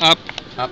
Up. Up.